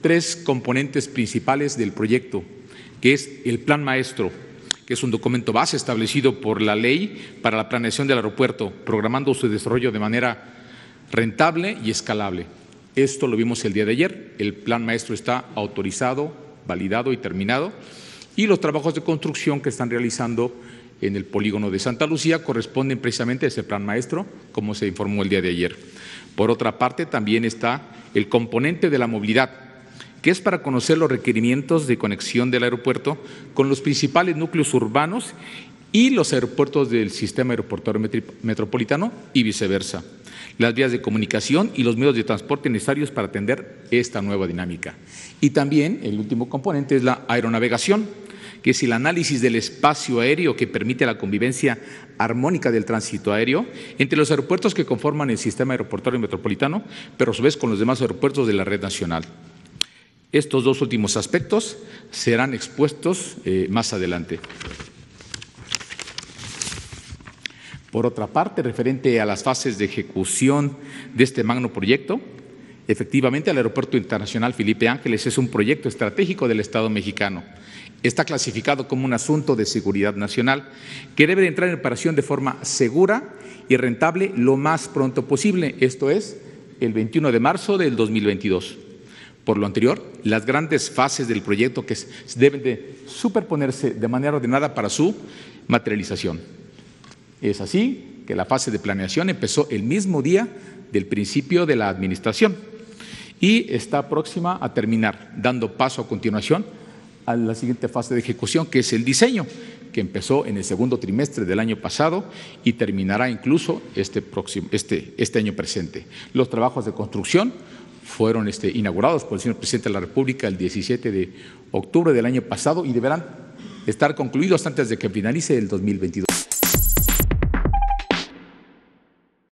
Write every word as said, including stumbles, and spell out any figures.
tres componentes principales del proyecto, que es el Plan Maestro, que es un documento base establecido por la ley para la planeación del aeropuerto, programando su desarrollo de manera rentable y escalable. Esto lo vimos el día de ayer. El Plan Maestro está autorizado, validado y terminado, y los trabajos de construcción que están realizando en el polígono de Santa Lucía corresponden precisamente a ese Plan Maestro, como se informó el día de ayer. Por otra parte, también está el componente de la movilidad, que es para conocer los requerimientos de conexión del aeropuerto con los principales núcleos urbanos y los aeropuertos del sistema aeroportuario metropolitano y viceversa, las vías de comunicación y los medios de transporte necesarios para atender esta nueva dinámica. Y también el último componente es la aeronavegación, que es el análisis del espacio aéreo que permite la convivencia armónica del tránsito aéreo entre los aeropuertos que conforman el sistema aeroportuario metropolitano, pero a su vez con los demás aeropuertos de la red nacional. Estos dos últimos aspectos serán expuestos eh, más adelante. Por otra parte, referente a las fases de ejecución de este magno proyecto, efectivamente el Aeropuerto Internacional Felipe Ángeles es un proyecto estratégico del Estado mexicano. Está clasificado como un asunto de seguridad nacional que debe entrar en operación de forma segura y rentable lo más pronto posible, esto es, el veintiuno de marzo del dos mil veintidós. Por lo anterior, las grandes fases del proyecto que deben de superponerse de manera ordenada para su materialización. Es así que la fase de planeación empezó el mismo día del principio de la administración y está próxima a terminar, dando paso a continuación a la siguiente fase de ejecución, que es el diseño, que empezó en el segundo trimestre del año pasado y terminará incluso este, próximo, este, este año presente. Los trabajos de construcción fueron este, inaugurados por el señor presidente de la República el diecisiete de octubre del año pasado y deberán estar concluidos antes de que finalice el dos mil veintidós.